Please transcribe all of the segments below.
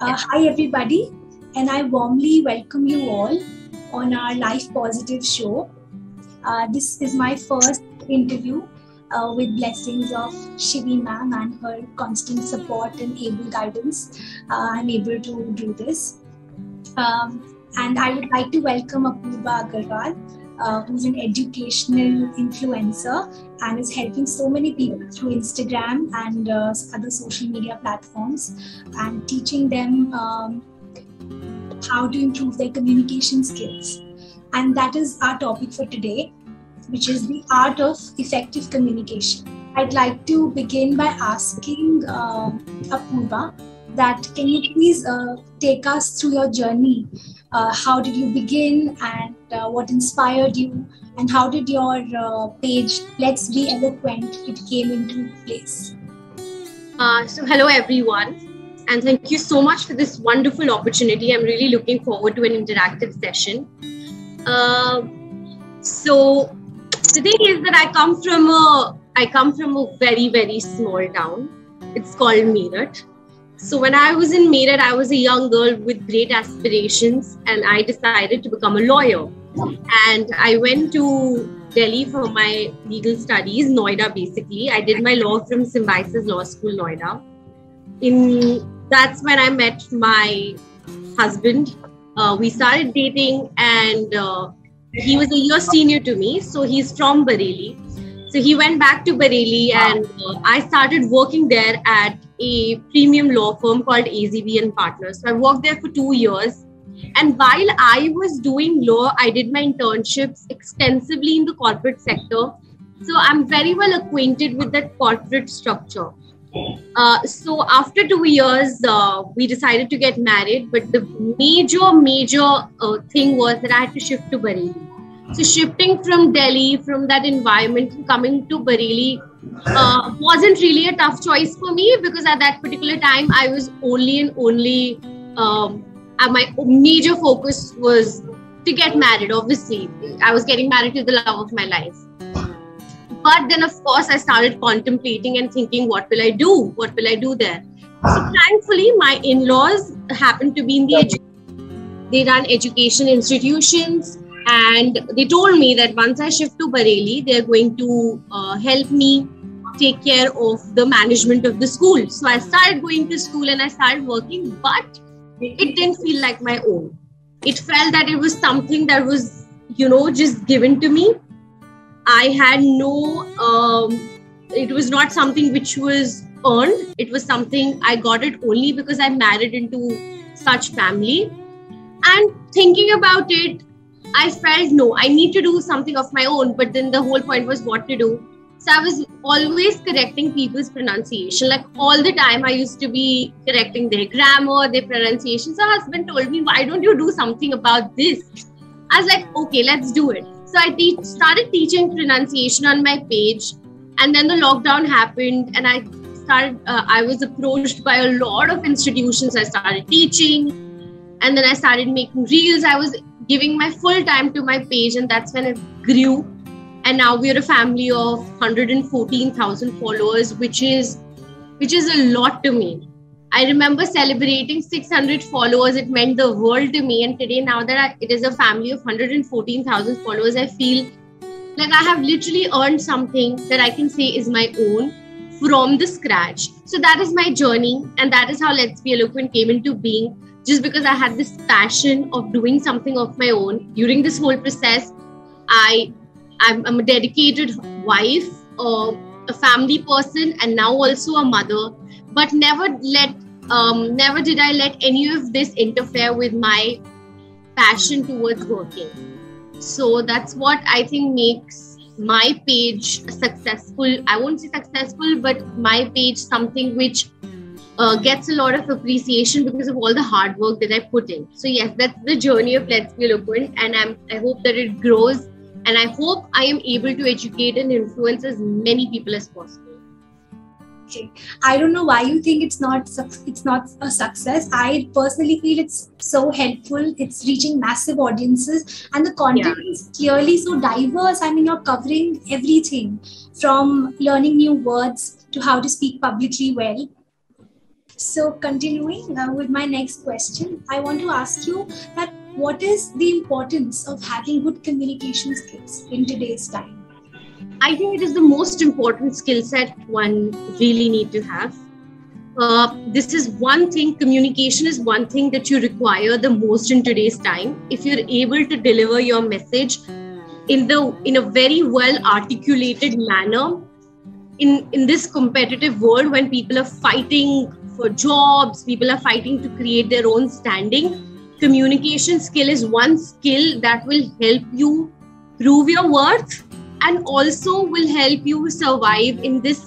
Hi everybody, and I warmly welcome you all on our Life Positive show. This is my first interview with blessings of Shivi ma'am and her constant support and able guidance. I'm able to do this. And I would like to welcome Apoorva Agarwal, who's an educational influencer and is helping so many people through Instagram and other social media platforms and teaching them how to improve their communication skills. And that is our topic for today, which is the art of effective communication. I'd like to begin by asking Apoorva that can you please take us through your journey? How did you begin and what inspired you, and how did your page Let's Be Eloquent it came into place? So hello everyone, and thank you so much for this wonderful opportunity. I'm really looking forward to an interactive session. So the thing is that I come from a very, very small town. It's called Meerut. So when I was in Meerut, I was a young girl with great aspirations, and I decided to become a lawyer. And I went to Delhi for my legal studies, Noida basically. I did my law from Symbiosis Law School, Noida. That's when I met my husband. We started dating, and he was a year senior to me. So he's from Bareilly. So he went back to Bareilly, and I started working there at a premium law firm called AZB & Partners. So I worked there for 2 years. And while I was doing law, I did my internships extensively in the corporate sector. So I'm very well acquainted with that corporate structure. So after 2 years, we decided to get married. But the major thing was that I had to shift to Bareilly. So shifting from Delhi, from that environment, and coming to Bareilly wasn't really a tough choice for me, because at that particular time, I was my major focus was to get married, obviously. I was getting married to the love of my life. But then, of course, I started contemplating and thinking, what will I do? What will I do there? So thankfully, my in-laws happened to be in the education. They run education institutions. And they told me that once I shift to Bareilly, they're going to help me take care of the management of the school. So I started going to school and I started working, but it didn't feel like my own. It felt that it was something that was, just given to me. I had it was not something which was earned. It was something I got it only because I married into such family. And thinking about it, I felt, no, I need to do something of my own. But then the whole point was what to do. So I was always correcting people's pronunciation. Like all the time I used to be correcting their grammar, their pronunciation. So my husband told me, why don't you do something about this? I was like, okay, let's do it. So I started teaching pronunciation on my page. And then the lockdown happened, and I was approached by a lot of institutions. I started teaching, and then I started making reels. I was giving my full time to my page, and that's when it grew. And now we are a family of 114,000 followers, which is a lot to me. I remember celebrating 600 followers. It meant the world to me. And today, now that it is a family of 114,000 followers, I feel like I have literally earned something that I can say is my own from the scratch. So that is my journey. And that is how Let's Be Eloquent came into being. Just because I had this passion of doing something of my own. During this whole process, I'm a dedicated wife, a family person, and now also a mother. But never did I let any of this interfere with my passion towards working. So that's what I think makes my page successful. I won't say successful, but my page something which gets a lot of appreciation because of all the hard work that I put in. So yes, that's the journey of Let's Be Eloquent, and I hope that it grows, and I hope I am able to educate and influence as many people as possible. Okay, I don't know why you think it's not a success. I personally feel it's so helpful. It's reaching massive audiences, and the content is clearly so diverse. I mean, you're covering everything from learning new words to how to speak publicly well. So continuing with my next question, I want to ask you that what is the importance of having good communication skills in today's time? I think it is the most important skill set one really need to have. This is one thing, communication is one thing that you require the most in today's time. If you're able to deliver your message in a very well articulated manner, in this competitive world when people are fighting for jobs, people are fighting to create their own standing, communication skill is one skill that will help you prove your worth and also will help you survive in this,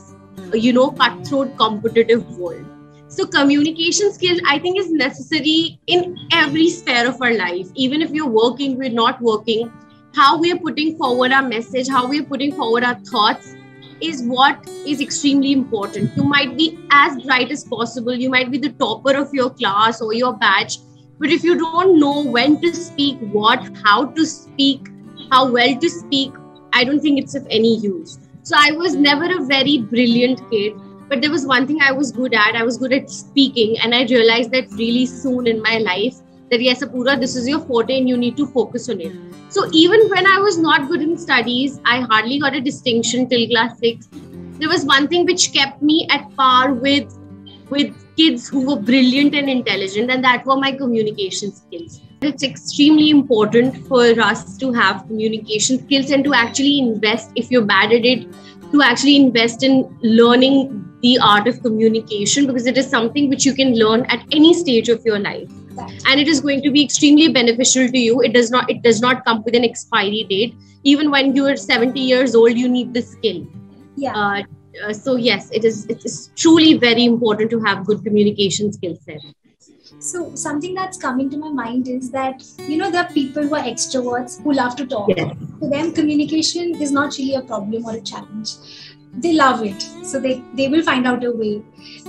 cutthroat competitive world. So communication skill, I think, is necessary in every sphere of our life. Even if you're working, we're not working, how we're putting forward our message, how we're putting forward our thoughts is what is extremely important. You might be as bright as possible, you might be the topper of your class or your batch, but if you don't know when to speak, what, how to speak, how well to speak, I don't think it's of any use. So I was never a very brilliant kid, but there was one thing I was good at. I was good at speaking, and I realized that really soon in my life that yes, Apoorva, this is your forte and you need to focus on it. So even when I was not good in studies, I hardly got a distinction till class 6. There was one thing which kept me at par with kids who were brilliant and intelligent, and that were my communication skills. It's extremely important for us to have communication skills and to actually invest, if you're bad at it, to actually invest in learning the art of communication, because it is something which you can learn at any stage of your life. And it is going to be extremely beneficial to you. It does not come with an expiry date. Even when you are 70 years old, you need this skill. Yeah. So yes, it is truly very important to have good communication skill set. So something that's coming to my mind is that, there are people who are extroverts who love to talk. Yes. For them, communication is not really a problem or a challenge. They love it. So they will find out a way.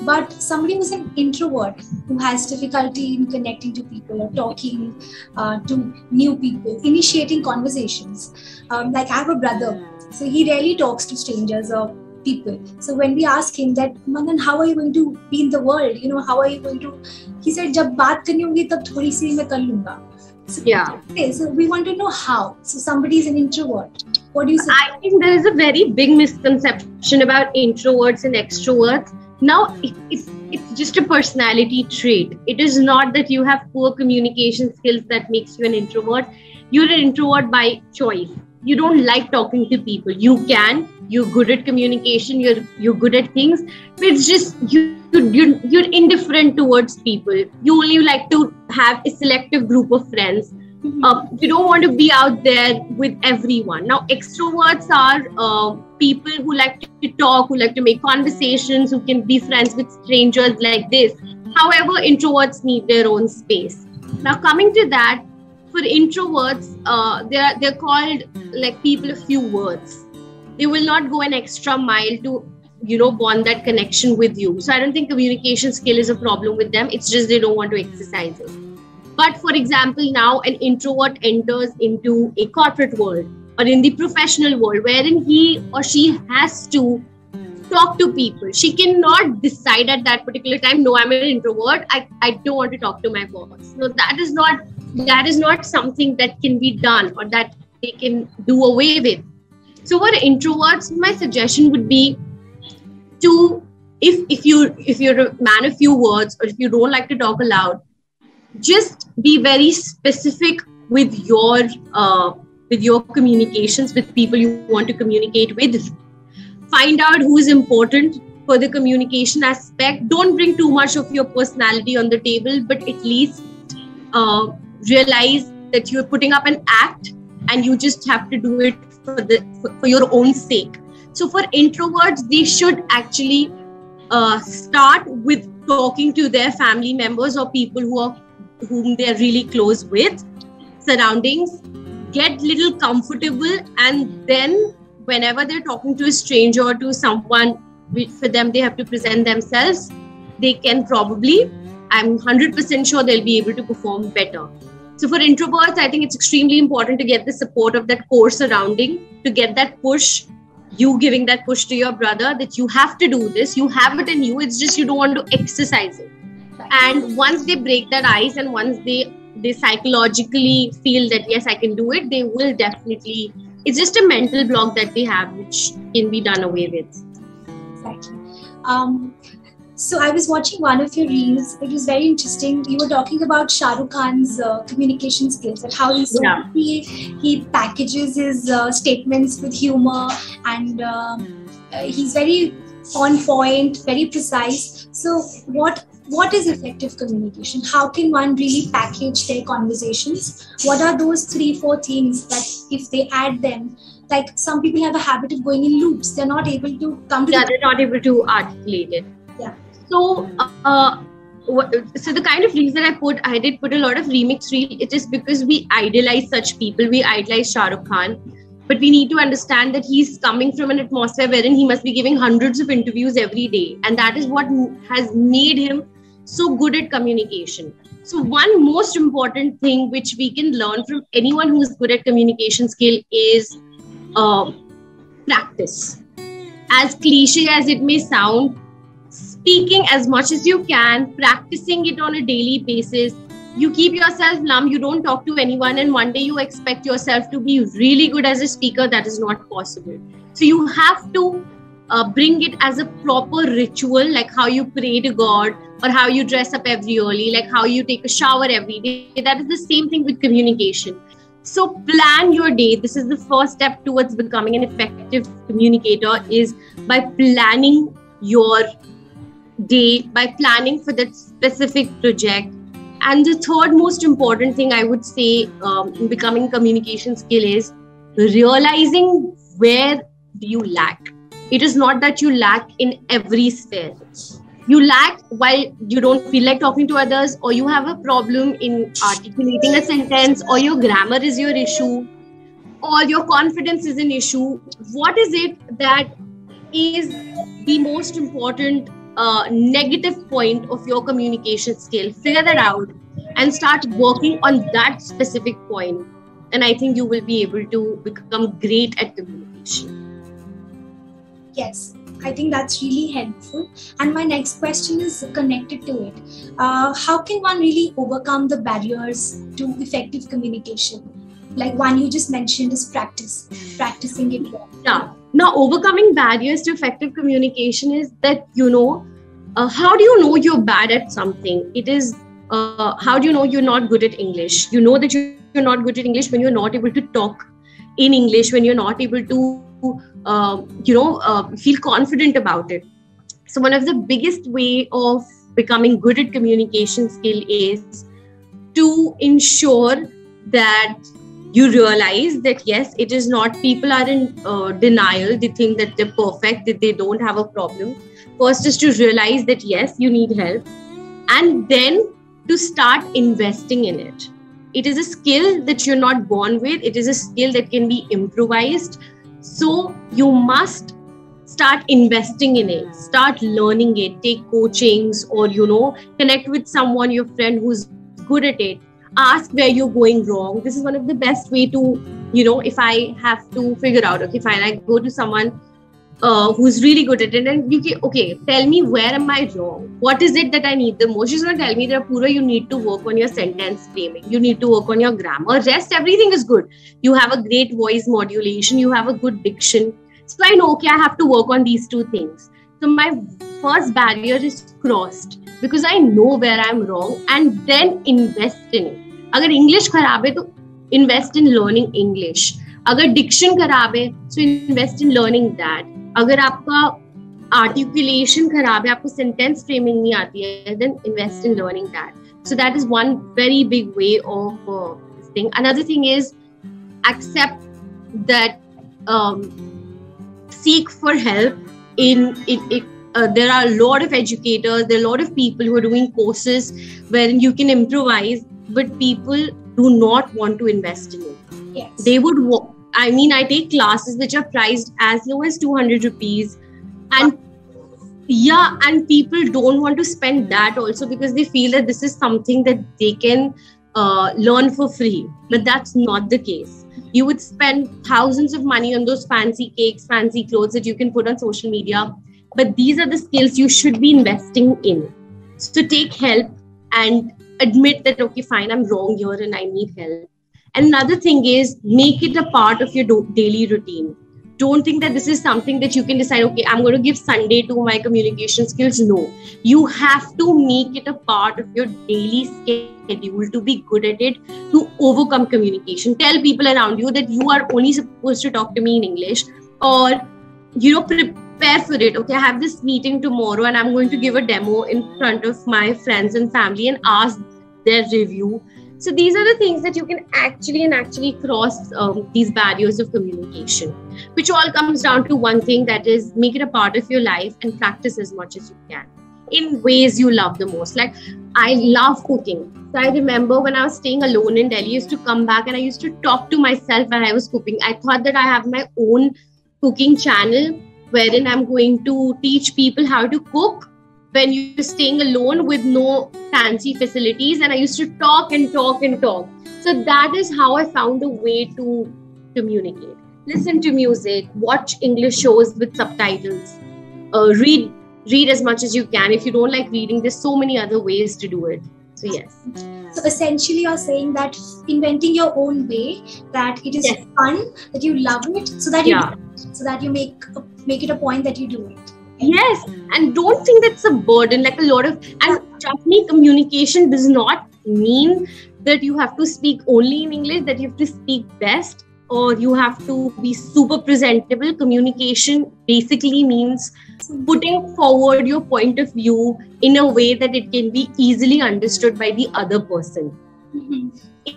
But somebody who's an introvert, who has difficulty in connecting to people or talking to new people, initiating conversations. Like I have a brother, so he rarely talks to strangers or people. So when we ask him that, Manan, how are you going to be in the world? How are you going to? He said, "Jab baat karni hongi, tab thodi si main kar lunga." So, yeah. Okay, so we want to know how. So somebody is an introvert. What do you say? I think there is a very big misconception about introverts and extroverts. Now, it's just a personality trait. It is not that you have poor communication skills that makes you an introvert. You're an introvert by choice. You don't like talking to people. You're good at communication, you're good at things, but it's just you're indifferent towards people. You only like to have a selective group of friends. You don't want to be out there with everyone. Now, extroverts are people who like to talk, who like to make conversations, who can be friends with strangers like this. However, introverts need their own space. Now, coming to that, for introverts, they're called like people of few words. They will not go an extra mile to, bond that connection with you. So I don't think communication skill is a problem with them. It's just they don't want to exercise it. But for example, now an introvert enters into a corporate world or in the professional world wherein he or she has to talk to people. She cannot decide at that particular time, no, I'm an introvert. I don't want to talk to my boss. No, that is not something that can be done or that they can do away with. So for introverts, my suggestion would be to, if you're a man of few words or if you don't like to talk aloud, just be very specific with your communications with people you want to communicate with. Find out who is important for the communication aspect. Don't bring too much of your personality on the table, but at least realize that you're putting up an act and you just have to do it for your own sake. So for introverts, they should actually start with talking to their family members or people whom they are really close with, surroundings, get little comfortable, and then whenever they're talking to a stranger or to someone, for them they have to present themselves, they can probably, I'm 100% sure they'll be able to perform better. So for introverts, I think it's extremely important to get the support of that core surrounding, to get that push you giving that push to your brother that you have to do this, you have it in you, it's just you don't want to exercise it. And once they break that ice and once they psychologically feel that yes, I can do it, they will definitely, it's just a mental block that they have which can be done away with. Exactly. So I was watching one of your reels. It was very interesting. You were talking about Shah Rukh Khan's communication skills and how he packages his statements with humor, and he's very on point, very precise. So what is effective communication? How can one really package their conversations? What are those 3-4 things that if they add them, like some people have a habit of going in loops. They're not able to come to. Yeah, they're not able to articulate it. Yeah. So, the kind of reels that I did put a lot of remix reel. It is because we idolize such people. We idolize Shah Rukh Khan, but we need to understand that he's coming from an atmosphere wherein he must be giving hundreds of interviews every day, and that is what has made him so good at communication. So one most important thing which we can learn from anyone who is good at communication skill is practice. As cliche as it may sound, speaking as much as you can, practicing it on a daily basis. You keep yourself numb, you don't talk to anyone, and one day you expect yourself to be really good as a speaker. That is not possible. So you have to bring it as a proper ritual, like how you pray to God or how you dress up every early, like how you take a shower every day. That is the same thing with communication. So plan your day. This is the first step towards becoming an effective communicator, is by planning your day, by planning for that specific project. And the third most important thing I would say in becoming communication skill is realizing where you lack. It is not that you lack in every sphere. You lack while you don't feel like talking to others, or you have a problem in articulating a sentence, or your grammar is your issue, or your confidence is an issue. What is it that is the most important negative point of your communication skill? Figure that out and start working on that specific point, and I think you will be able to become great at communication. Yes, I think that's really helpful, and my next question is connected to it. How can one really overcome the barriers to effective communication? Like one you just mentioned is practicing it well. Yeah. Now, overcoming barriers to effective communication is that, how do you know you're bad at something? It is, how do you know you're not good at English? You know that you're not good at English when you're not able to talk in English, when you're not able to, feel confident about it. So one of the biggest way of becoming good at communication skill is to ensure that you realize that, yes, it is not, people are in denial. They think that they're perfect, that they don't have a problem. First is to realize that, yes, you need help. And then to start investing in it. It is a skill that you're not born with. It is a skill that can be improvised. So you must start investing in it. Start learning it. Take coachings or, connect with someone, your friend who's good at it. Ask where you're going wrong. This is one of the best way to, if I have to figure out, okay, fine, I go to someone who's really good at it and tell me where am I wrong? What is it that I need the most? She's going to tell me that, Apoorva, you need to work on your sentence framing. You need to work on your grammar. Rest, everything is good. You have a great voice modulation. You have a good diction. So I know, okay, I have to work on these two things. So my first barrier is crossed, because I know where I'm wrong, and then invest in it. Agar English kharab hai, to invest in learning English. Agar diction kharab hai, so invest in learning that. Agar aapka articulation kharab hai, aapko sentence framing nahi aati hai, then invest in learning that. So that is one very big way of this thing. Another thing is accept that, seek for help in there are a lot of educators, there are a lot of people who are doing courses wherein you can improvise, but people do not want to invest in it. Yes. They would, I take classes which are priced as low as 200 rupees. And and people don't want to spend that also, because they feel that this is something that they can learn for free, but that's not the case. You would spend thousands of money on those fancy cakes, fancy clothes that you can put on social media, but these are the skills you should be investing in. So take help and admit that, okay, fine, I'm wrong here and I need help. And another thing is, make it a part of your daily routine. Don't think that this is something that you can decide, okay, I'm going to give Sunday to my communication skills. No, you have to make it a part of your daily schedule to be good at it, to overcome communication. Tell people around you that you are only supposed to talk to me in English, or, you know, prepare for it. Okay, I have this meeting tomorrow and I'm going to give a demo in front of my friends and family and ask their review. So these are the things that you can actually cross these barriers of communication, which all comes down to one thing, that is, make it a part of your life and practice as much as you can in ways you love the most. Like, I love cooking. So I remember when I was staying alone in Delhi, I used to come back and I used to talk to myself when I was cooking. I thought that I have my own cooking channel wherein I'm going to teach people how to cook when you're staying alone with no fancy facilities. And I used to talk. So that is how I found a way to communicate. Listen to music, watch English shows with subtitles, read as much as you can. If you don't like reading, there's so many other ways to do it. So yes. So essentially you're saying that inventing your own way, that it is fun, that you love it, so that you make it a point that you do it. Yes, and don't think that's a burden. Like, a lot of, and trust me, communication does not mean that you have to speak only in English, that you have to speak best, or you have to be super presentable. Communication basically means putting forward your point of view in a way that it can be easily understood by the other person.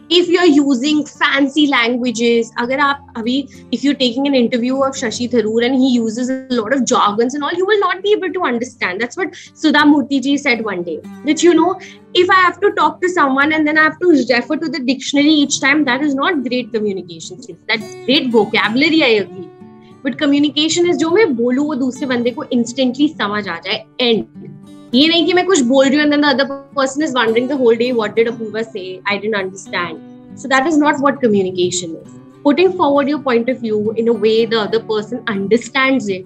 If you're using fancy languages, if you're taking an interview of Shashi Tharoor and he uses a lot of jargons and all, you will not be able to understand. That's what Sudha Muti ji said one day. That, you know, if I have to talk to someone and then I have to refer to the dictionary each time, that is not great communication skills. That's great vocabulary, I agree. But communication is, जो मैं बोलूँ वो दूसरे बंदे को instantly समझ आ जाए. And ये नहीं कि मैं कुछ बोल रही हूँ and then the other person is wondering the whole day, what did Apoorva say? I didn't understand. So that is not what communication is. Putting forward your point of view in a way the other person understands it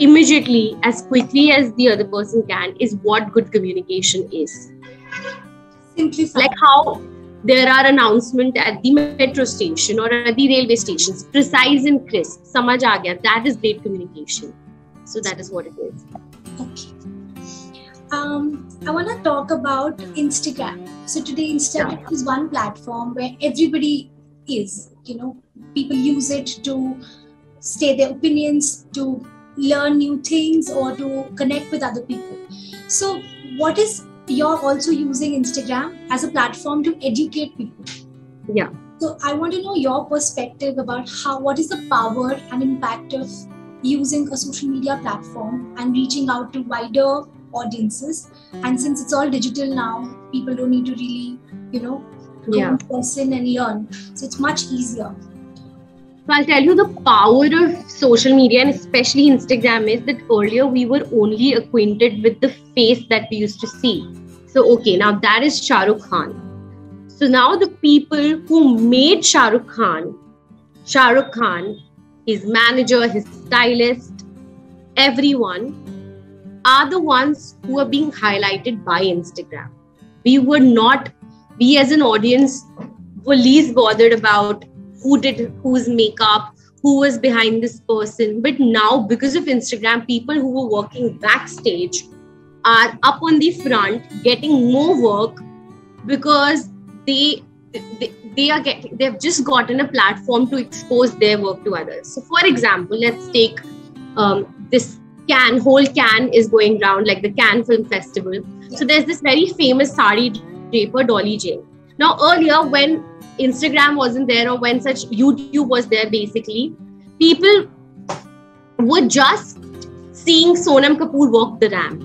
immediately, as quickly as the other person can, is what good communication is. Simplify. Like how there are announcements at the metro station or at the railway stations, precise and crisp. Samajh aa gaya. That is great communication. So that is what it is. Okay. I want to talk about Instagram. So today Instagram is one platform where everybody is, you know, people use it to say their opinions, to learn new things, or to connect with other people. So what is, you're also using Instagram as a platform to educate people. Yeah. So I want to know your perspective about what is the power and impact of using a social media platform and reaching out to wider audiences, and since it's all digital now, people don't need to really, you know, go in person and learn, so it's much easier. So I'll tell you the power of social media, and especially Instagram, is that earlier we were only acquainted with the face that we used to see. So okay, now that is Shah Rukh Khan. So now the people who made Shah Rukh Khan, his manager, his stylist, everyone, are the ones who are being highlighted by Instagram. We as an audience were least bothered about who did whose makeup, who was behind this person. But now, because of Instagram, people who were working backstage are up on the front getting more work, because they've just gotten a platform to expose their work to others. So for example, let's take this Cannes is going round, like the Cannes Film Festival. So there's this very famous sari draper, Dolly J. Now earlier, when Instagram wasn't there, or when such YouTube was there, basically, people were just seeing Sonam Kapoor walk the ramp.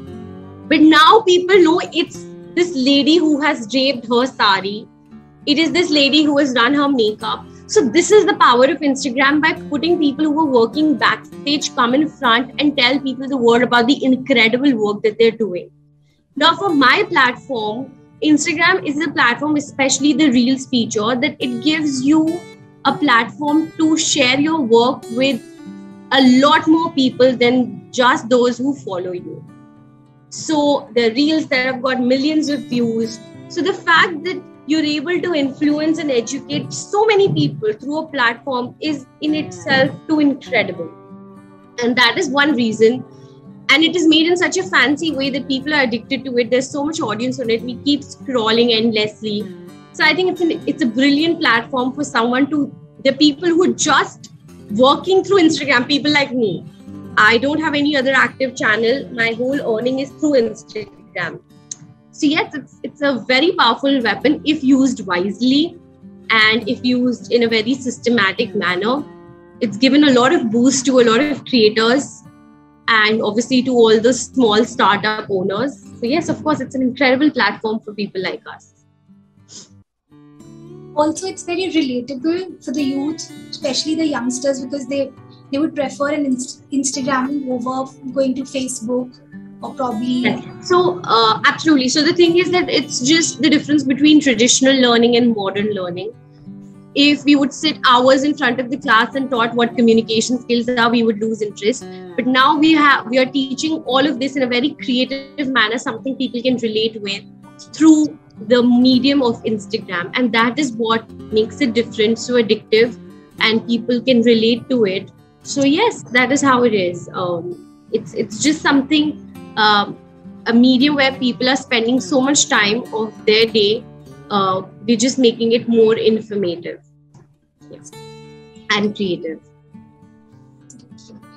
But now people know it's this lady who has draped her sari. It is this lady who has done her makeup. So this is the power of Instagram, by putting people who are working backstage come in front and tell people the word about the incredible work that they're doing. Now for my platform, Instagram is a platform, especially the Reels feature, that it gives you a platform to share your work with a lot more people than just those who follow you. So the Reels that have got millions of views. So the fact that you're able to influence and educate so many people through a platform is in itself too incredible. And that is one reason. And it is made in such a fancy way that people are addicted to it. There's so much audience on it. We keep scrolling endlessly. So I think it's a brilliant platform for someone to, the people who are just working through Instagram, people like me. I don't have any other active channel. My whole earning is through Instagram. So yes, it's a very powerful weapon if used wisely and if used in a very systematic manner. It's given a lot of boost to a lot of creators and obviously to all the small startup owners. So yes, of course, it's an incredible platform for people like us. Also, it's very relatable for the youth, especially the youngsters, because they would prefer an Instagram over going to Facebook or probably... Right. So, absolutely. So the thing is that it's just the difference between traditional learning and modern learning. If we would sit hours in front of the class and taught what communication skills are, we would lose interest. But now we are teaching all of this in a very creative manner, something people can relate with through the medium of Instagram. And that is what makes it different, so addictive, and people can relate to it. So yes, that is how it is. It's just something, a medium where people are spending so much time of their day. We're just making it more informative, and creative,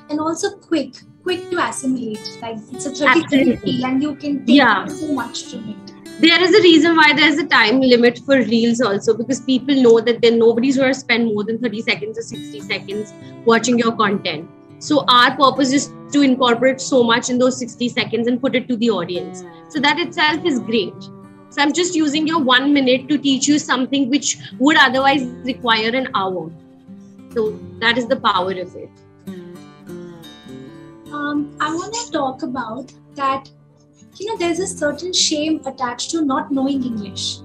and also quick to assimilate. Like it's a 30-minute and you can take so much from it. There is a reason why there's a time limit for Reels also, because people know that then nobody's going to spend more than 30 seconds or 60 seconds watching your content. So our purpose is to incorporate so much in those 60 seconds and put it to the audience. So that itself is great. So I'm just using your 1 minute to teach you something which would otherwise require an hour. So that is the power of it. I want to talk about that, there's a certain shame attached to not knowing English.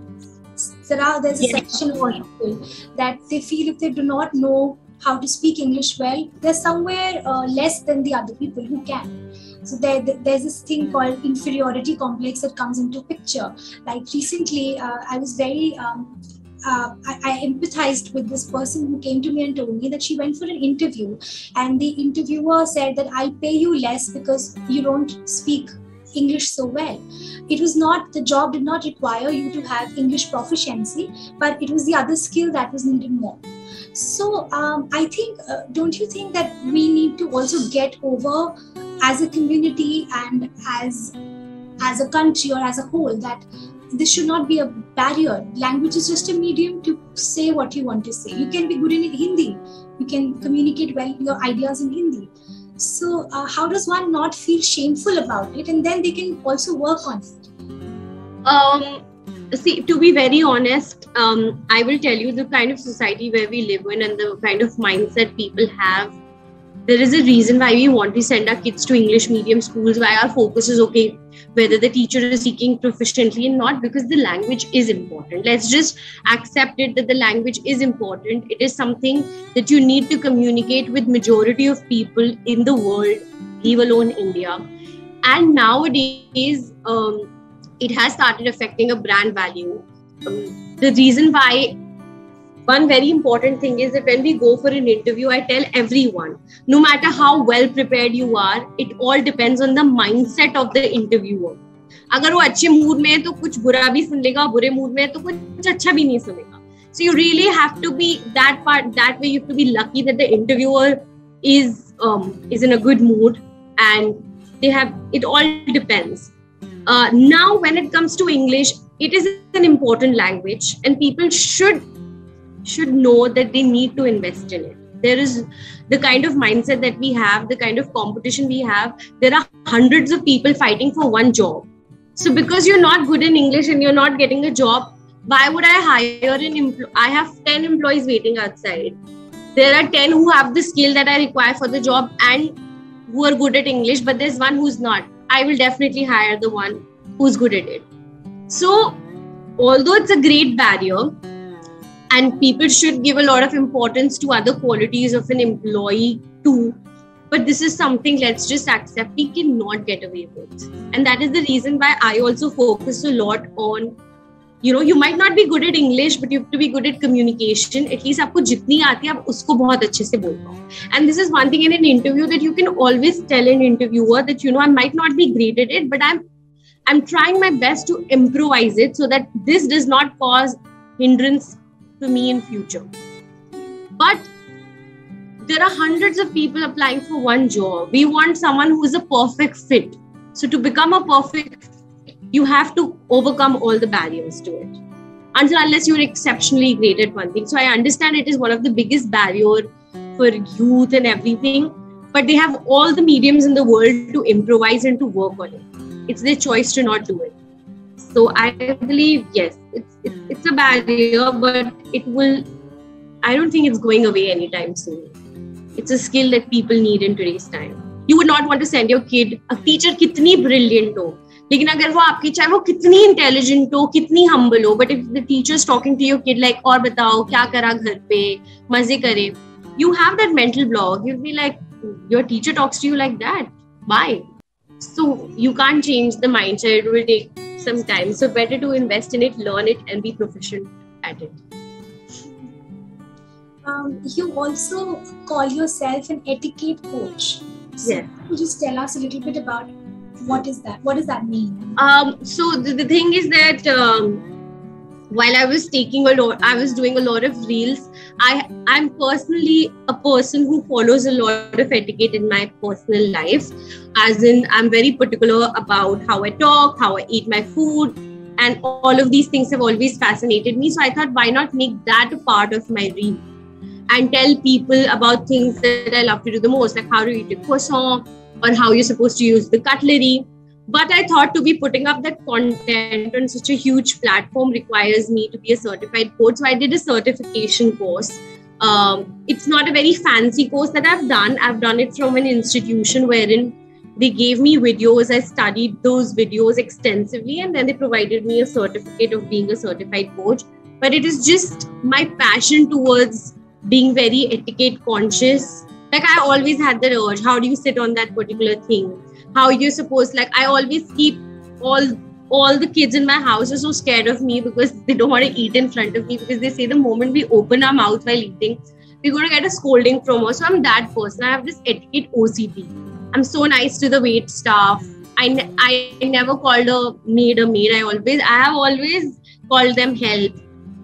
There's a section of people that they feel if they do not know how to speak English well, they're somewhere less than the other people who can. So there's this thing called inferiority complex that comes into picture. Like recently, I was very, I empathized with this person who came to me and told me that she went for an interview, and the interviewer said that I'll pay you less because you don't speak English so well. It was not, the job did not require you to have English proficiency, but it was the other skill that was needed more. So I think, don't you think that we need to also get over as a community and as a country or as a whole that this should not be a barrier. Language is just a medium to say what you want to say. You can be good in Hindi. You can communicate well your ideas in Hindi. So how does one not feel shameful about it? And then they can also work on it. See, to be very honest, I will tell you the kind of society where we live in and the kind of mindset people have. There is a reason why we want to send our kids to English medium schools, why our focus is okay, whether the teacher is speaking proficiently or not, because the language is important. Let's just accept it that the language is important. It is something that you need to communicate with majority of people in the world, leave alone India. And nowadays, it has started affecting a brand value. The reason why, one very important thing is that when we go for an interview, I tell everyone, no matter how well prepared you are, it all depends on the mindset of the interviewer. Agar wo achhe mood mein hai to kuch bura bhi sun lega, bure mood mein hai to kuch acha bhi nahi sunega. So you really have to be that part, that way you have to be lucky that the interviewer is in a good mood, and they have, it all depends. Now when it comes to English, it is an important language and people should know that they need to invest in it. There is the kind of mindset that we have, the kind of competition we have. There are hundreds of people fighting for one job. So because you're not good in English and you're not getting a job, why would I hire an employee? I have 10 employees waiting outside. There are 10 who have the skill that I require for the job and who are good at English, but there's one who's not. I will definitely hire the one who's good at it. So although it's a great barrier and people should give a lot of importance to other qualities of an employee too, but this is something let's just accept we cannot get away with. And that is the reason why I also focus a lot on, you know, you might not be good at English, but you have to be good at communication. At least aapko jitni aati hai, aap usko bahut acche se bol pao. And this is one thing in an interview that you can always tell an interviewer that, you know, I might not be great at it, but I'm trying my best to improvise it so that this does not cause hindrance to me in future. But there are hundreds of people applying for one job. We want someone who is a perfect fit. So to become a perfect fit, you have to overcome all the barriers to it. Unless you're exceptionally great at one thing. So I understand it is one of the biggest barriers for youth and everything. But they have all the mediums in the world to improvise and to work on it. It's their choice to not do it. So I believe, yes, it's a barrier, but it will, I don't think it's going away anytime soon. It's a skill that people need in today's time. You would not want to send your kid, a teacher kitni brilliant ho, lekin agar wo aapki chahe wo kitni intelligent ho, kitni humble ho, but if the teacher is talking to your kid like, aur batao, kya kara ghar pe, maze kare, you have that mental block. You'll be like, your teacher talks to you like that. Bye. So you can't change the mindset, it will take some time. So better to invest in it, learn it and be proficient at it. You also call yourself an etiquette coach. So yeah. Could you just tell us a little bit about what is that? What does that mean? So the thing is that while I was doing a lot of reels, I'm personally a person who follows a lot of etiquette in my personal life. As in, I'm very particular about how I talk, how I eat my food, and all of these things have always fascinated me. So I thought, why not make that a part of my reel and tell people about things that I love to do the most, like how to eat a croissant or how you're supposed to use the cutlery. But I thought to be putting up that content on such a huge platform requires me to be a certified coach. So I did a certification course. It's not a very fancy course that I've done. I've done it from an institution wherein they gave me videos. I studied those videos extensively and then they provided me a certificate of being a certified coach. But it is just my passion towards being very etiquette conscious. Like I always had that urge. How do you sit on that particular thing? How you're supposed, like I always keep all the kids in my house are so scared of me because they don't want to eat in front of me because they say the moment we open our mouth while eating, we're going to get a scolding from her. So I'm that person. I have this etiquette OCD. I'm so nice to the wait staff. I never called a maid a maid. I have always called them help.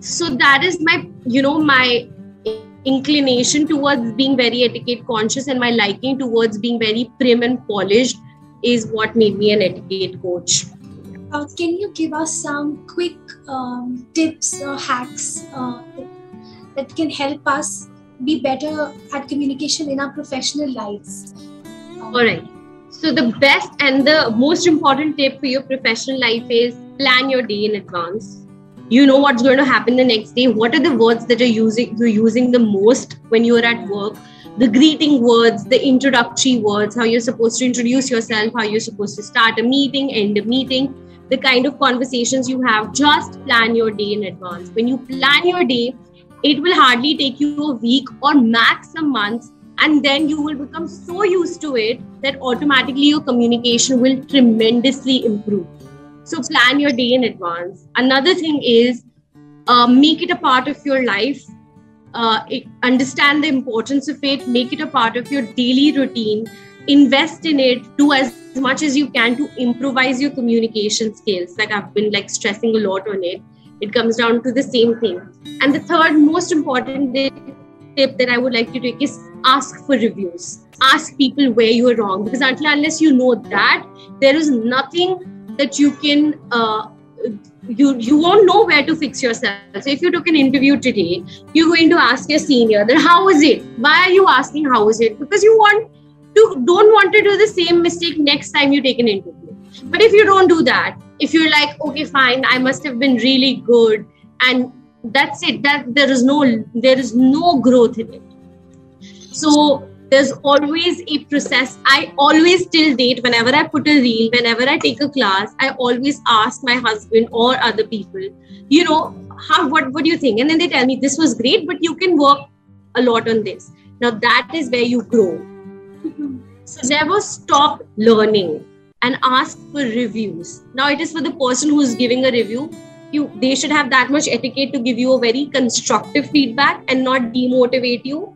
So that is my, you know, my inclination towards being very etiquette conscious and my liking towards being very prim and polished is what made me an etiquette coach. Can you give us some quick tips or hacks that can help us be better at communication in our professional lives? Alright. So the best and the most important tip for your professional life is plan your day in advance. You know what's going to happen the next day. What are the words that you're using the most when you're at work? The greeting words, the introductory words, how you're supposed to introduce yourself, how you're supposed to start a meeting, end a meeting, the kind of conversations you have. Just plan your day in advance. When you plan your day, it will hardly take you a week or max a month. And then you will become so used to it that automatically your communication will tremendously improve. So plan your day in advance. Another thing is make it a part of your life. Understand the importance of it. Make it a part of your daily routine. Invest in it. Do as much as you can to improvise your communication skills. Like I've been like stressing a lot on it. It comes down to the same thing. And the third most important tip that I would like to take is ask for reviews. Ask people where you are wrong. Because unless you know that, there is nothing that you can, you won't know where to fix yourself. So if you took an interview today, you're going to ask your senior that how is it? Why are you asking how is it? Because you don't want to do the same mistake next time you take an interview. But if you don't do that, if you're like, okay, fine, I must have been really good. And that's it, that there is no growth in it. So There's always a process. I always till date, whenever I put a reel, whenever I take a class, I always ask my husband or other people, you know, what do you think? And then they tell me, this was great, but you can work a lot on this. Now that is where you grow. So never stop learning and ask for reviews. Now it is for the person who's giving a review. They should have that much etiquette to give you a very constructive feedback and not demotivate you.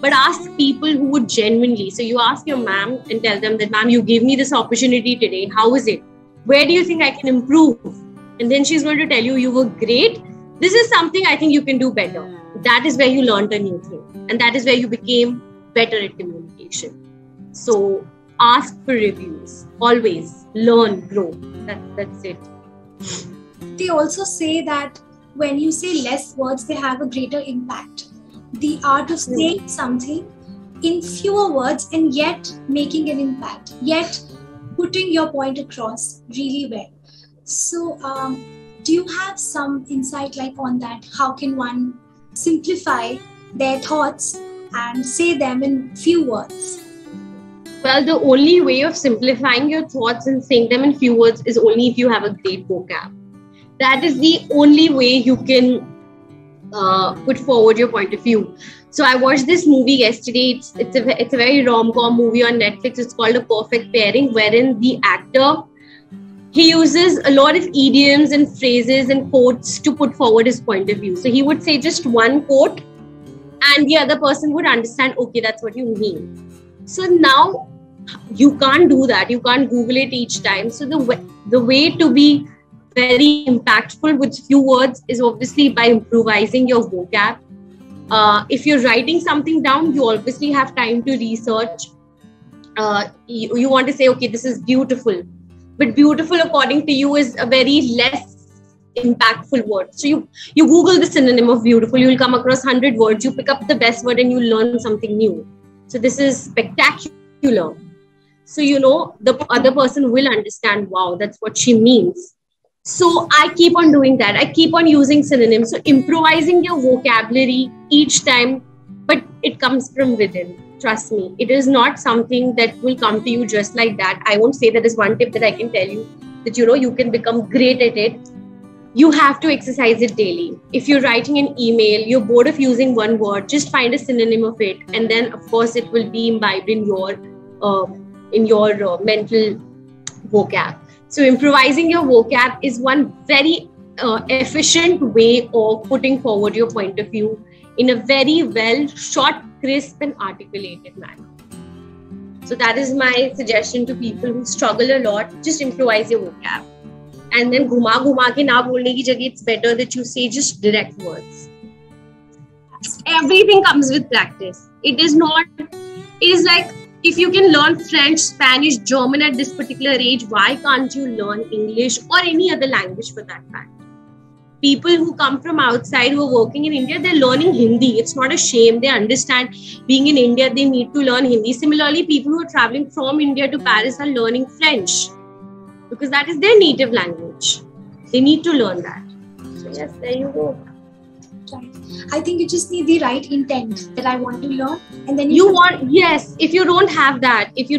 But ask people who would genuinely. So you ask your ma'am and tell them that, ma'am, you gave me this opportunity today. How is it? Where do you think I can improve? And then she's going to tell you, you were great. This is something I think you can do better. That is where you learned a new thing. And that is where you became better at communication. So ask for reviews. Always learn, grow. That's it. They also say that when you say less words, they have a greater impact. The art of saying something in fewer words and yet making an impact, yet putting your point across really well. So do you have some insight like on that? How can one simplify their thoughts and say them in few words? Well, the only way of simplifying your thoughts and saying them in few words is only if you have a great vocab. That is the only way you can put forward your point of view. So I watched this movie yesterday. It's a very rom-com movie on Netflix. It's called A Perfect Pairing, wherein the actor, he uses a lot of idioms and phrases and quotes to put forward his point of view. So he would say just one quote and the other person would understand, okay, that's what you mean. So now you can't do that. You can't Google it each time. So the way to be very impactful with few words is obviously by improvising your vocab. If you're writing something down, you obviously have time to research. You want to say, okay, this is beautiful. But beautiful, according to you, is a very less impactful word. So you Google the synonym of beautiful, you'll come across 100 words, you pick up the best word and you learn something new. So this is spectacular. So, you know, the other person will understand, wow, that's what she means. So I keep on doing that. I keep on using synonyms. So improvising your vocabulary each time, but it comes from within. Trust me, it is not something that will come to you just like that. I won't say that is one tip that I can tell you that, you know, you can become great at it. You have to exercise it daily. If you're writing an email, you're bored of using one word, just find a synonym of it. And then of course it will be imbibed in your mental vocab. So improvising your vocab is one very efficient way of putting forward your point of view in a very well, short, crisp and articulated manner. So that is my suggestion to people who struggle a lot. Just improvise your vocab. And then ghuma ke na bolne ki jagah, it's better that you say just direct words. Everything comes with practice. It is like, if you can learn French, Spanish, German at this particular age, why can't you learn English or any other language for that fact? People who come from outside who are working in India, they're learning Hindi. It's not a shame. They understand being in India, they need to learn Hindi. Similarly, people who are traveling from India to Paris are learning French because that is their native language. They need to learn that. So yes, there you go. Right. I think you just need the right intent that I want to learn, and then if you don't have that, if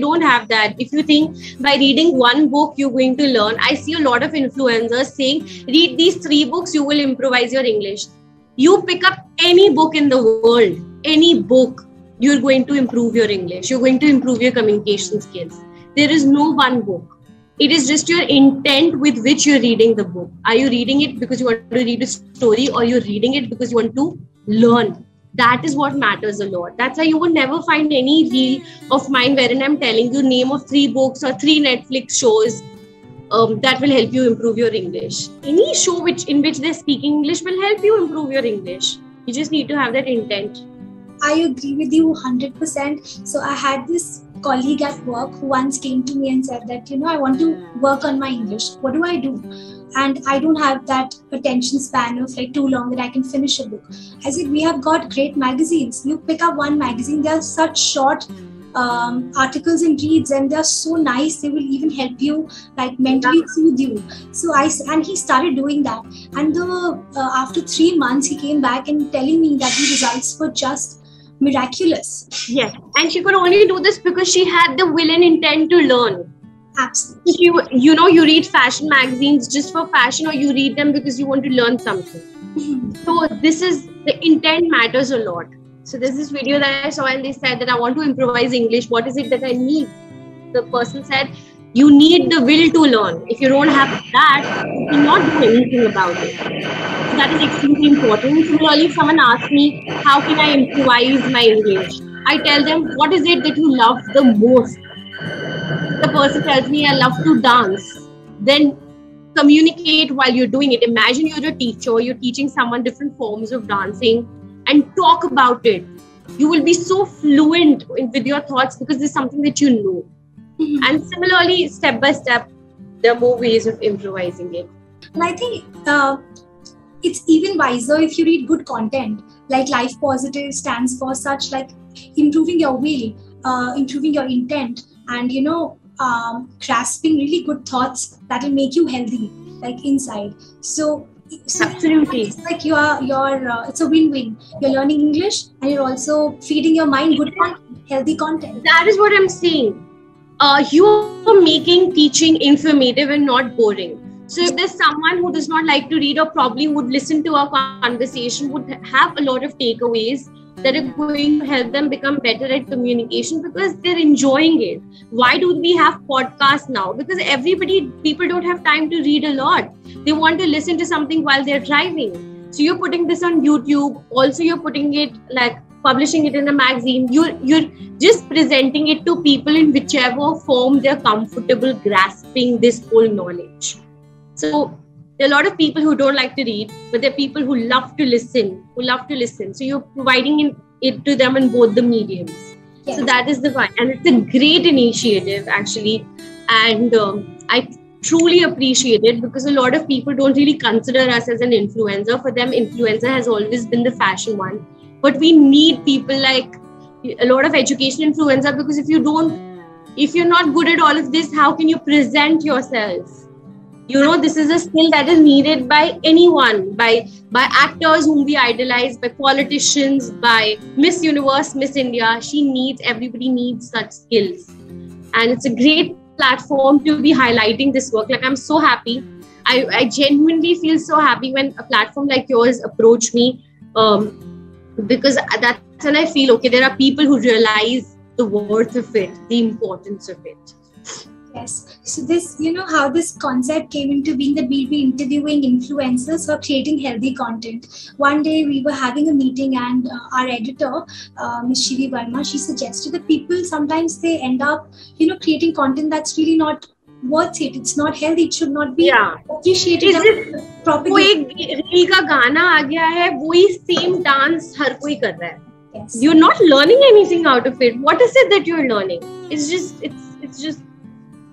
you think by reading one book you're going to learn, I see a lot of influencers saying, read these 3 books, you will improvise your English. You pick up any book in the world, any book, you're going to improve your English, you're going to improve your communication skills. There is no one book. It is just your intent with which you're reading the book. Are you reading it because you want to read a story, or you're reading it because you want to learn? That is what matters a lot. That's why you will never find any reel of mine wherein I'm telling you name of 3 books or 3 Netflix shows that will help you improve your English. Any show in which they're speaking English will help you improve your English. You just need to have that intent. I agree with you 100%. So I had this colleague at work who once came to me and said that, you know, I want to work on my English. What do I do? And I don't have that attention span of like too long that I can finish a book. I said, we have got great magazines. You pick up one magazine, they are such short articles and reads, and they're so nice. They will even help you like mentally soothe you. So he started doing that. And after 3 months, he came back and telling me that the results were just miraculous. Yes, and she could only do this because she had the will and intent to learn. Absolutely. You know, you read fashion magazines just for fashion, or you read them because you want to learn something. So this is, the intent matters a lot. So there's this video that I saw and they said that I want to improvise English. What is it that I need? The person said, you need the will to learn. If you don't have that, you cannot do anything about it. So that is extremely important. Similarly, if someone asks me, how can I improvise my English? I tell them, what is it that you love the most? The person tells me, I love to dance. Then communicate while you're doing it. Imagine you're a teacher, you're teaching someone different forms of dancing and talk about it. You will be so fluent with your thoughts because there's something that you know. Mm-hmm. And similarly, step by step, there are more ways of improvising it. And I think it's even wiser if you read good content. Like Life Positive stands for such like improving your will, improving your intent, and you know, grasping really good thoughts that will make you healthy, like inside. So absolutely, it's like you're it's a win-win. You're learning English and you're also feeding your mind good content, healthy content. That is what I'm saying. You are making teaching informative and not boring. So if there's someone who does not like to read or probably would listen to our conversation, would have a lot of takeaways that are going to help them become better at communication because they're enjoying it. Why do we have podcasts now? Because people don't have time to read a lot. They want to listen to something while they're driving. So you're putting this on YouTube. Also, you're putting it like publishing it in a magazine. You're just presenting it to people in whichever form they're comfortable grasping this whole knowledge. So there are a lot of people who don't like to read, but there are people who love to listen, So you're providing it to them in both the mediums. Yes. So that is the one. And it's a great initiative actually. And I truly appreciate it because a lot of people don't really consider us as an influencer. For them, influencer has always been the fashion one. But we need people like a lot of education influencer because if you're not good at all of this, how can you present yourself? You know, this is a skill that is needed by anyone, by actors whom we idolize, by politicians, by Miss Universe, Miss India. Everybody needs such skills. And it's a great platform to be highlighting this work. Like, I'm so happy. I genuinely feel so happy when a platform like yours approach me. Because that's when I feel, okay, there are people who realize the worth of it, the importance of it. Yes. So this, you know, how this concept came into being that we'll be interviewing influencers for creating healthy content. One day we were having a meeting and our editor, Ms. Shivi Varma, she suggested that people sometimes they end up, you know, creating content that's really not worth it. It's not healthy. It should not be appreciated. वो एक reel का गाना आ गया है, वही same dance हर कोई कर रहा है. You're not learning anything out of it. What is it that you're learning? It's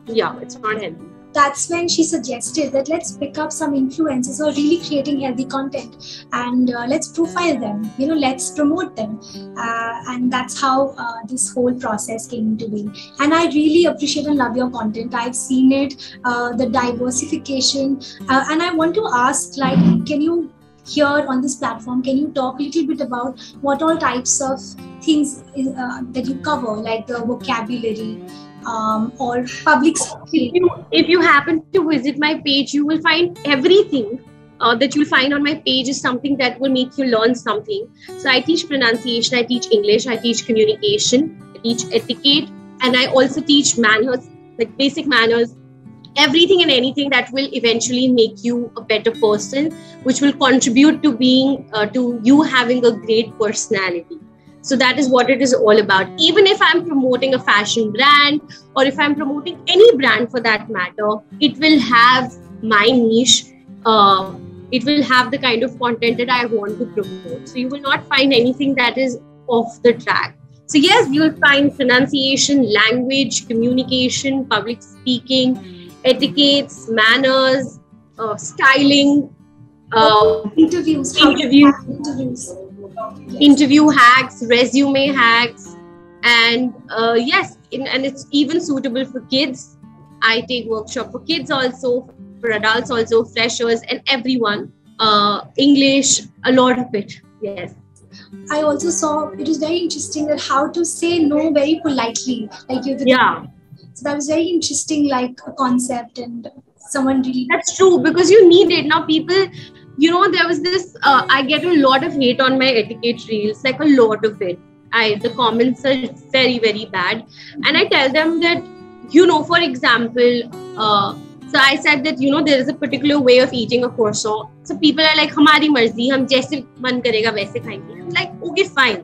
not healthy. That's when she suggested that let's pick up some influencers who are really creating healthy content and let's profile them, you know, let's promote them. And that's how this whole process came into being. And I really appreciate and love your content. I've seen it, the diversification. And I want to ask, like, can you here on this platform, can you talk a little bit about what all types of things that you cover, like the vocabulary, or public speaking? If you happen to visit my page, you will find everything that you'll find on my page is something that will make you learn something. So I teach pronunciation, I teach English, I teach communication, I teach etiquette, and I also teach manners, like basic manners, everything and anything that will eventually make you a better person, which will contribute to being to you having a great personality. So that is what it is all about. Even if I'm promoting a fashion brand or if I'm promoting any brand for that matter, it will have my niche. It will have the kind of content that I want to promote. So you will not find anything that is off the track. So yes, you will find pronunciation, language, communication, public speaking, etiquettes, manners, styling, interviews. Yes. Interview hacks, resume hacks, and and it's even suitable for kids. I take workshop for kids also, for adults also, freshers and everyone. English, a lot of it. Yes. I also saw it was very interesting that how to say no very politely. Like you. Yeah. So that was very interesting, like a concept, and someone really. That's true, because you need it now. People, you know, there was this. I get a lot of hate on my etiquette reels, like a lot of it. The comments are very, very bad, and I tell them that, you know, for example, so I said that, you know, there is a particular way of eating a croissant. So people are like, "Hamari marzi, hum jaise man karega waise khayenge." I'm like, okay, fine.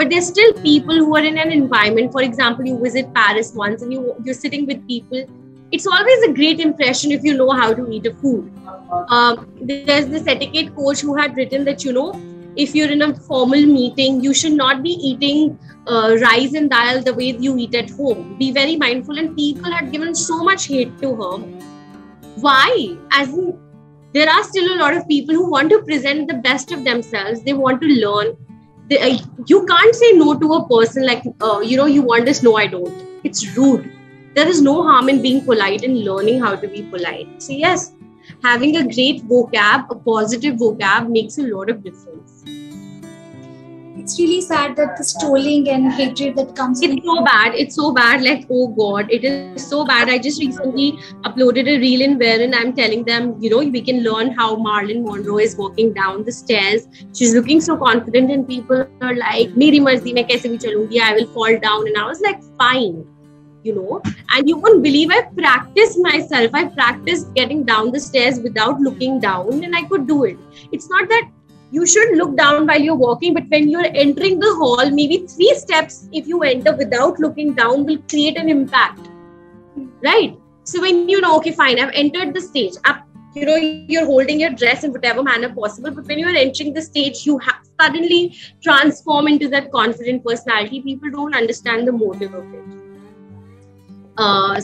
But there's still people who are in an environment. For example, you visit Paris once and you're sitting with people. It's always a great impression if you know how to eat a food. There's this etiquette coach who had written that, you know, if you're in a formal meeting, you should not be eating rice and dal the way you eat at home. Be very mindful. And people had given so much hate to her. Why? As in, there are still a lot of people who want to present the best of themselves. They want to learn. You can't say no to a person like, you know, you want this. No, I don't. It's rude. There is no harm in being polite and learning how to be polite. So yes, having a great vocab, a positive vocab, makes a lot of difference. It's really sad that the trolling and hatred that comes. It's so bad. It's so bad. Like, oh God, it is so bad. I just recently uploaded a reel in wherein I'm telling them, you know, we can learn how Marilyn Monroe is walking down the stairs. She's looking so confident and people are like, "Meri marzi, main kaise bhi chalungi, I will fall down." And I was like, fine, you know. And you wouldn't believe, I practiced myself. I practiced getting down the stairs without looking down and I could do it. It's not that you should look down while you're walking, but when you're entering the hall, maybe 3 steps, if you enter without looking down, will create an impact, right? So when you know, okay, fine, I've entered the stage. You know, you're holding your dress in whatever manner possible, but when you're entering the stage, you suddenly transform into that confident personality. People don't understand the motive of it.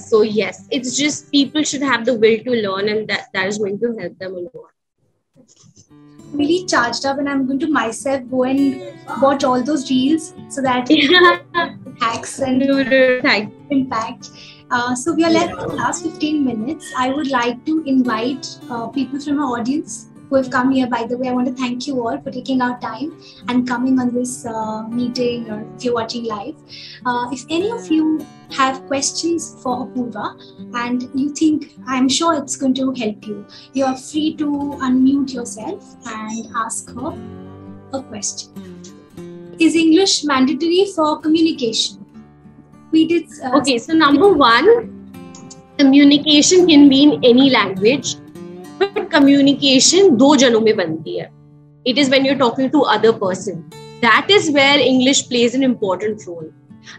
So yes, it's just people should have the will to learn, and that is going to help them a lot. Really charged up, and I'm going to myself go and watch all those reels so that hacks and impact. So we are left with the last 15 minutes. I would like to invite people from our audience who have come here. By the way, I want to thank you all for taking our time and coming on this meeting, or if you're watching live. If any of you have questions for Apoorva and you think, I'm sure it's going to help you, you are free to unmute yourself and ask her a question. Is English mandatory for communication? We did. Okay, so number one, communication can be in any language. But communication do janon mein banti hai. It is when you're talking to other person. That is where English plays an important role.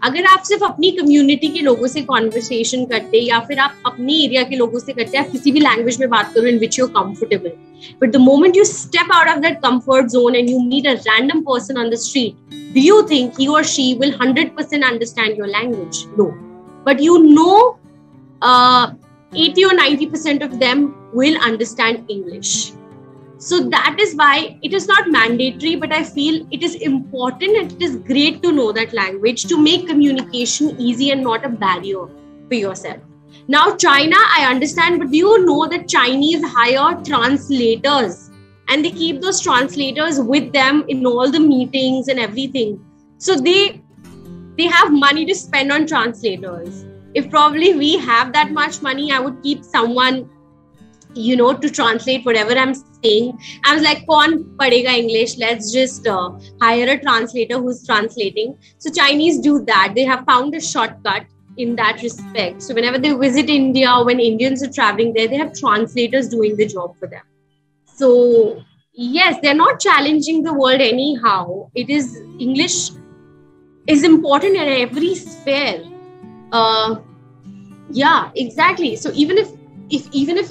अगर आप सिर्फ अपनी community के लोगों से conversation करते हैं या फिर आप अपनी area के लोगों से करते हैं, आप किसी भी language में बात करो in which you're comfortable. But the moment you step out of that comfort zone and you meet a random person on the street, do you think he or she will 100% understand your language? No. But you know, 80 or 90% of them will understand English. So that is why it is not mandatory, but I feel it is important and it is great to know that language to make communication easy and not a barrier for yourself. Now, China, I understand, but do you know that Chinese hire translators and they keep those translators with them in all the meetings and everything. So they have money to spend on translators. If probably we have that much money, I would keep someone, you know, to translate whatever I'm saying. I was like, "Kaun padega English? Let's just hire a translator who's translating." So Chinese do that. They have found a shortcut in that respect. So whenever they visit India or when Indians are traveling there, they have translators doing the job for them. So yes, they're not challenging the world anyhow. It is, English is important in every sphere. Yeah, exactly. So even if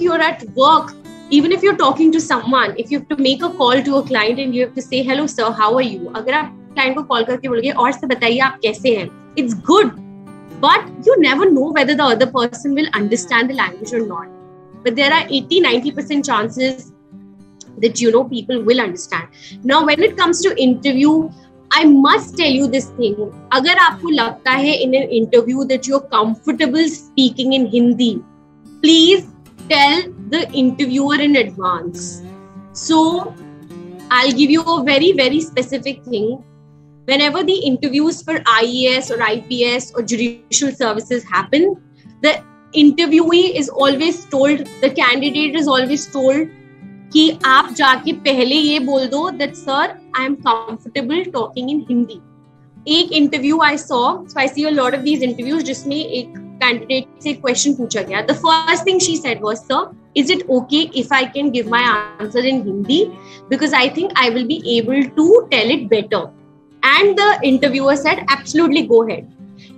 you're at work, even if you're talking to someone, if you have to make a call to a client and you have to say, "Hello sir, how are you?" Agar aap client ko call karke bolge, "Aur sir bataiye aap kaise hain?" It's good, but you never know whether the other person will understand the language or not. But there are 80-90% chances that, you know, people will understand. Now, when it comes to interview, I must tell you this thing. Agar aapko lagta hai in an interview that you're comfortable speaking in Hindi, please tell the interviewer in advance. So I'll give you a very, very specific thing. whenever the interviews for IES or IPS or judicial services happen, the interviewee is always told, the candidate is always told कि आप जाके पहले ये बोल दो that sir, I am comfortable talking in Hindi. एक interview I saw, so I see a lot of these interviews जिसमें एक candidate से question पूछा गया. The first thing she said was, sir, is it okay if I can give my answer in Hindi? Because I think I will be able to tell it better. And the interviewer said, absolutely, go ahead.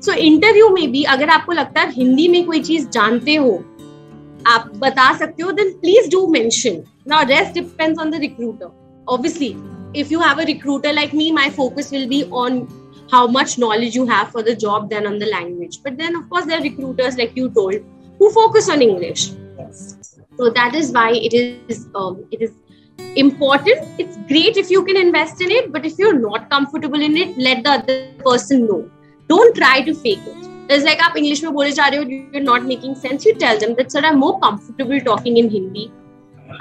So interview में भी अगर आपको लगता है हिंदी में कोई चीज जानते हो आप बता सकते हो, then please do mention. Now, rest depends on the recruiter. Obviously, if you have a recruiter like me, my focus will be on how much knowledge you have for the job than on the language. But then, of course, there are recruiters, like you told, who focus on English. Yes. So that is why it is important. It's great if you can invest in it, but if you're not comfortable in it, let the other person know. Don't try to fake it. It's like आप English में बोले जा रहे हो, you're not making sense. You tell them that, sir, I'm more comfortable talking in Hindi.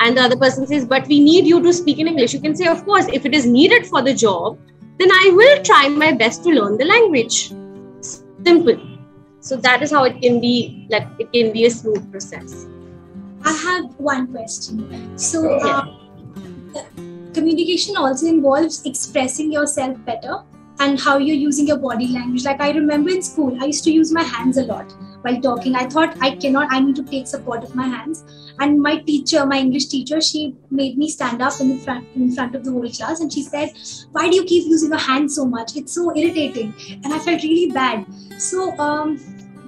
And the other person says, but we need you to speak in English. You can say, of course, if it is needed for the job, then I will try my best to learn the language. Simple. So that is how it can be, like it can be a smooth process. I have one question. So communication also involves expressing yourself better and how you're using your body language. Like I remember in school, I used to use my hands a lot while talking. I thought I need to take support of my hands. And my teacher, my English teacher, she made me stand up in front of the whole class. And she said, why do you keep using your hands so much? It's so irritating. And I felt really bad. So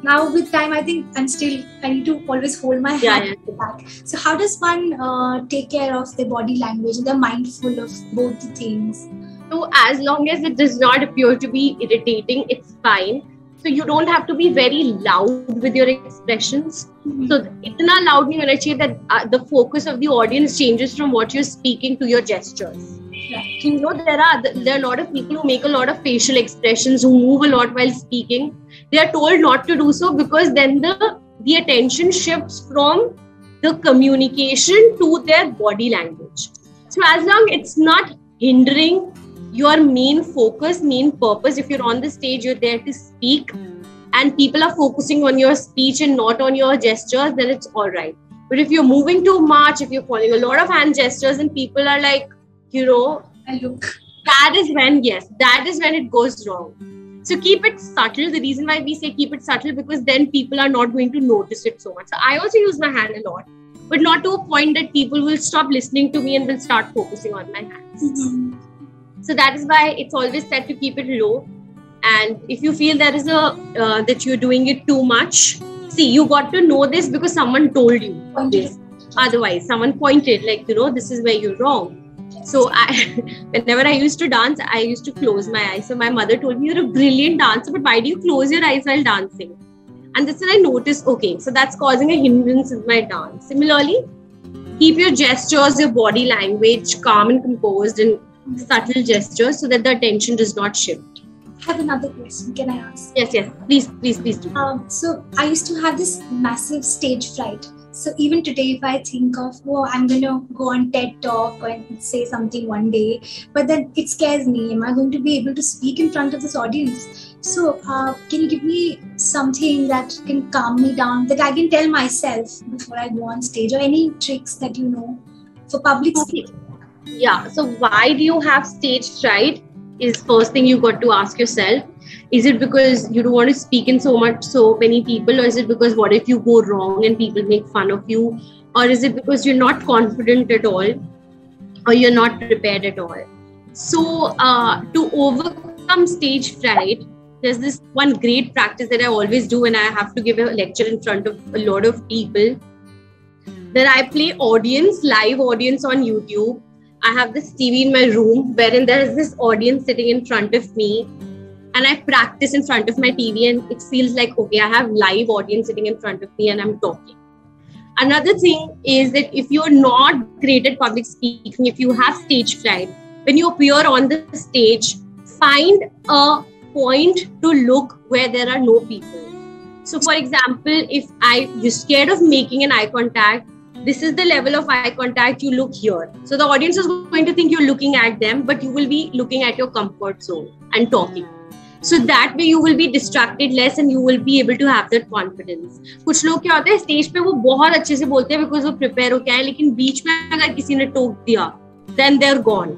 now with time, I think I need to always hold my hand back. So how does one take care of their body language and they're mindful of both the things? So as long as it does not appear to be irritating, it's fine. So you don't have to be very loud with your expressions. Mm-hmm. So itna loud nahi hona chahiye that the focus of the audience changes from what you're speaking to your gestures. Right. You know, there are a lot of people who make a lot of facial expressions, who move a lot while speaking. They are told not to do so because then the attention shifts from the communication to their body language. So as long as it's not hindering your main focus, main purpose. If you're on the stage, you're there to speak and people are focusing on your speech and not on your gestures, then it's all right. But if you're moving too much, if you're following a lot of hand gestures and people are like, that is when it goes wrong. So keep it subtle. The reason why we say keep it subtle, because then people are not going to notice it so much. So I also use my hand a lot, but not to a point that people will stop listening to me and will start focusing on my hands. Mm-hmm. So that is why it's always said to keep it low. And if you feel there is that you're doing it too much, see, you got to know this because someone told you this. Otherwise, someone pointed like, this is where you're wrong. So whenever I used to dance, I used to close my eyes. So my mother told me, you're a brilliant dancer, but why do you close your eyes while dancing? And that's when I noticed, okay, so that's causing a hindrance in my dance. Similarly, keep your gestures, your body language calm and composed and subtle gestures so that the attention does not shift. I have another question. Can I ask? Yes. Please do. So I used to have this massive stage fright. So even today, if I think of, I'm going to go on TED Talk and say something one day, but then it scares me. Am I going to be able to speak in front of this audience? So can you give me something that can calm me down, that I can tell myself before I go on stage, or any tricks that you know for public speaking? Yeah, so why do you have stage fright is first thing you got to ask yourself. Is it because you don't want to speak in so many people, or is it because what if you go wrong and people make fun of you, or is it because you're not confident at all, or you're not prepared at all? So to overcome stage fright, there's this one great practice that I always do when I have to give a lecture in front of a lot of people. Then I play live audience on YouTube. I have this TV in my room wherein there is this audience sitting in front of me, and I practice in front of my TV, and it feels like, okay, I have live audience sitting in front of me and I'm talking. Another thing is that if you're not great at public speaking, if you have stage fright, when you appear on the stage, find a point to look where there are no people. So for example, if you're scared of making an eye contact, this is the level of eye contact you look here. So the audience is going to think you're looking at them, but you will be looking at your comfort zone and talking. So that way you will be distracted less and you will be able to have that confidence. कुछ लोग क्या होते हैं stage पे वो बहुत अच्छे से बोलते हैं because वो prepare हो क्या है, लेकिन बीच में अगर किसी ने टोक दिया, then they're gone.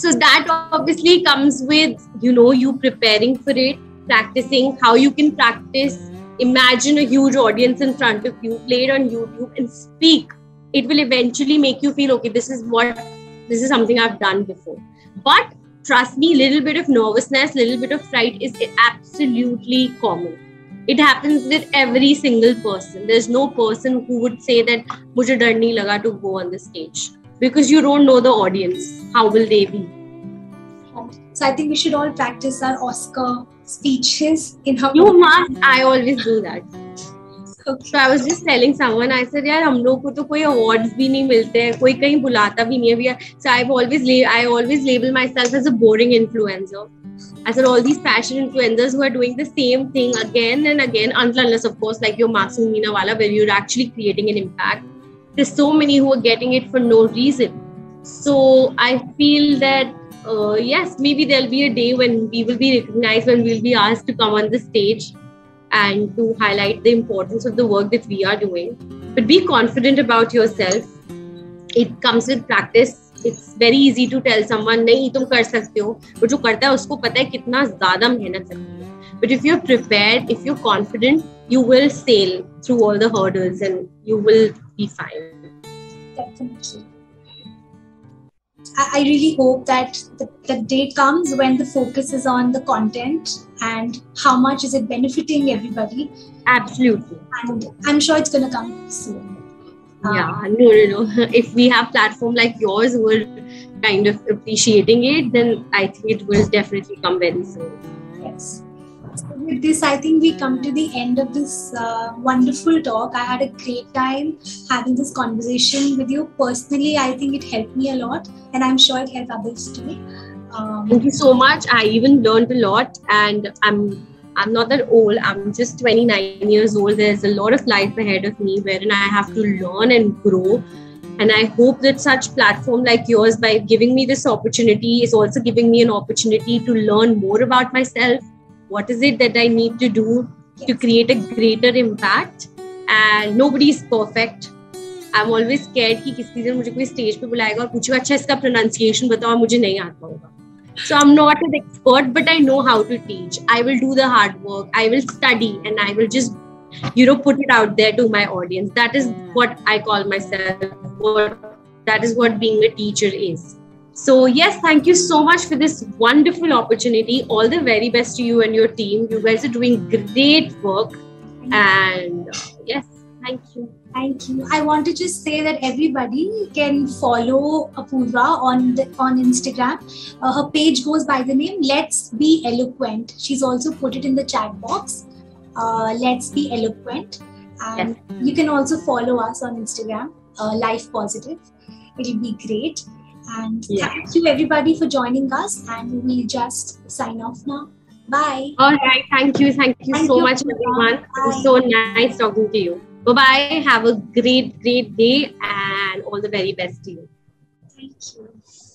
So that obviously comes with, you know, you preparing for it, practicing how you can practice. Imagine a huge audience in front of you, play it on YouTube and speak. It will eventually make you feel, okay, this is something I've done before. But trust me, little bit of nervousness, little bit of fright is absolutely common. It happens with every single person. There's no person who would say that mujhe dar nahi laga to go on the stage, because you don't know the audience. How will they be? So I think we should all practice our Oscar speeches in how you must. I always do that. Okay. So I was just telling someone, I said, "Yaar, hum log ko to koi awards bhi nahi milte hai, koi kahin bulata bhi nahi hai." So I always label myself as a boring influencer. I said all these fashion influencers who are doing the same thing again and again, unless of course like your Masoomina wala, where you're actually creating an impact. There's so many who are getting it for no reason. So I feel that yes, maybe there'll be a day when we will be recognized, when we'll be asked to come on the stage and to highlight the importance of the work that we are doing. But be confident about yourself. It comes with practice. It's very easy to tell someone, "Nahi, tum kar sakte ho." But jo karta hai usko pata hai kitna zyada mehnat lagti hai. But if you're prepared, if you're confident, you will sail through all the hurdles and you will be fine. Definitely. I really hope that the day comes when the focus is on the content and how much is it benefiting everybody. Absolutely. And I'm sure it's going to come soon. No. If we have platform like yours who are kind of appreciating it, then I think it will definitely come very soon. Yes. So with this, I think we come to the end of this wonderful talk. I had a great time having this conversation with you. Personally, I think it helped me a lot, and I'm sure it helped others too. Thank you so much. I even learned a lot, and I'm not that old. I'm just 29 years old. There's a lot of life ahead of me wherein I have to learn and grow. And I hope that such platform like yours, by giving me this opportunity, is also giving me an opportunity to learn more about myself. What is it that I need to do to create a greater impact? And nobody is perfect. I'm always scared कि किसी दिन मुझे कोई stage पे बुलाएगा और पूछेगा अच्छा इसका pronunciation बताओ मुझे नहीं आता होगा. So I'm not an expert, but I know how to teach. I will do the hard work. I will study, and I will just, you know, put it out there to my audience. That is what I call myself. That is what being a teacher is. So yes, thank you so much for this wonderful opportunity. All the very best to you and your team. You guys are doing great work. And yes, thank you. Thank you. I want to just say that everybody can follow Apoorva on Instagram. Her page goes by the name Let's Be Eloquent. She's also put it in the chat box. Let's Be Eloquent. And yes, you can also follow us on Instagram, Life Positive. It'll be great. And Thank you everybody for joining us, and we'll just sign off now. Bye. All right. Thank you so much, everyone. Bye. It was so nice talking to you. Bye-bye. Have a great, great day, and all the very best to you. Thank you.